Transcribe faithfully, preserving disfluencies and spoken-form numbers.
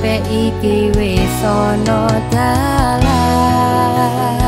sampai iki wis ana dalan.